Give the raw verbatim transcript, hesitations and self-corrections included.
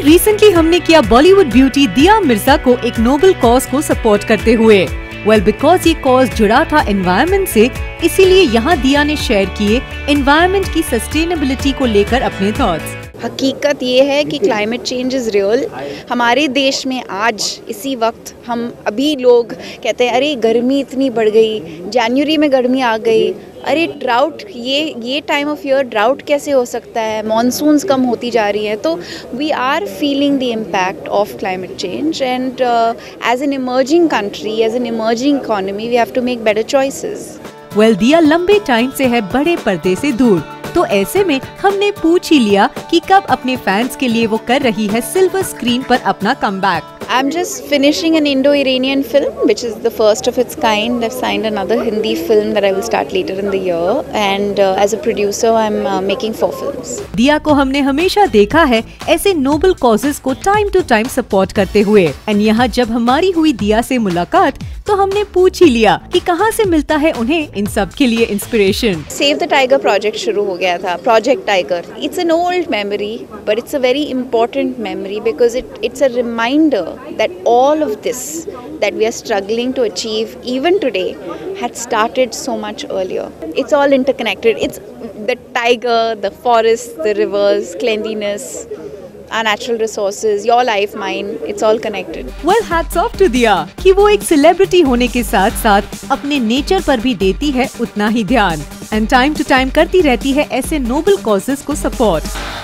Well recently हमने किया Bollywood beauty दिया मिर्जा को एक नोबल कॉज को सपोर्ट करते हुए। वेल बिकॉज ये कॉज जुड़ा था एनवायरनमेंट से, इसीलिए यहाँ दिया ने शेयर किए एनवायरनमेंट की सस्टेनेबिलिटी को लेकर अपने थॉट्स। हकीकत ये है कि क्लाइमेट चेंज इज़ रियल। हमारे देश में आज इसी वक्त हम अभी लोग कहते हैं अरे गर्मी इतनी बढ़ गई, जनवरी में गर्मी आ गई, अरे ड्राउट ये ये टाइम ऑफ ईयर ड्राउट कैसे हो सकता है, मॉनसून्स कम होती जा रही हैं। तो we are feeling the impact of climate change and as an emerging country, as an emerging economy, we have to make better choices. Well दिया लंबे टाइम से है बड़े पर्दे से दूर, तो ऐसे में हमने पूछ ही लिया कि कब अपने फैंस के लिए वो कर रही है सिल्वर स्क्रीन पर अपना comeback. I'm just finishing an Indo-Iranian film, which is the first of its kind. I've signed another Hindi film that I will start later in the year, and uh, as a producer, I'm uh, making four films. दिया को हमने हमेशा देखा है ऐसे noble causes को time to time support करते हुए। एंड यहाँ जब हमारी हुई दिया से मुलाकात, तो हमने पूछ ही लिया कि कहाँ से मिलता है उन्हें इन सब के लिए inspiration. Save the tiger project शुरू हो गया था, project tiger. It's an old memory, but it's a very important memory because it it's a reminder that all of this that we are struggling to achieve even today had started so much earlier. It's all interconnected. It's the tiger, the forest, the rivers, cleanliness, our natural resources, your life, mine, it's all connected. Well, hats off to Diya कि वो एक celebrity होने के साथ साथ अपने nature पर भी देती है उतना ही ध्यान and time to time करती रहती है ऐसे noble causes को support।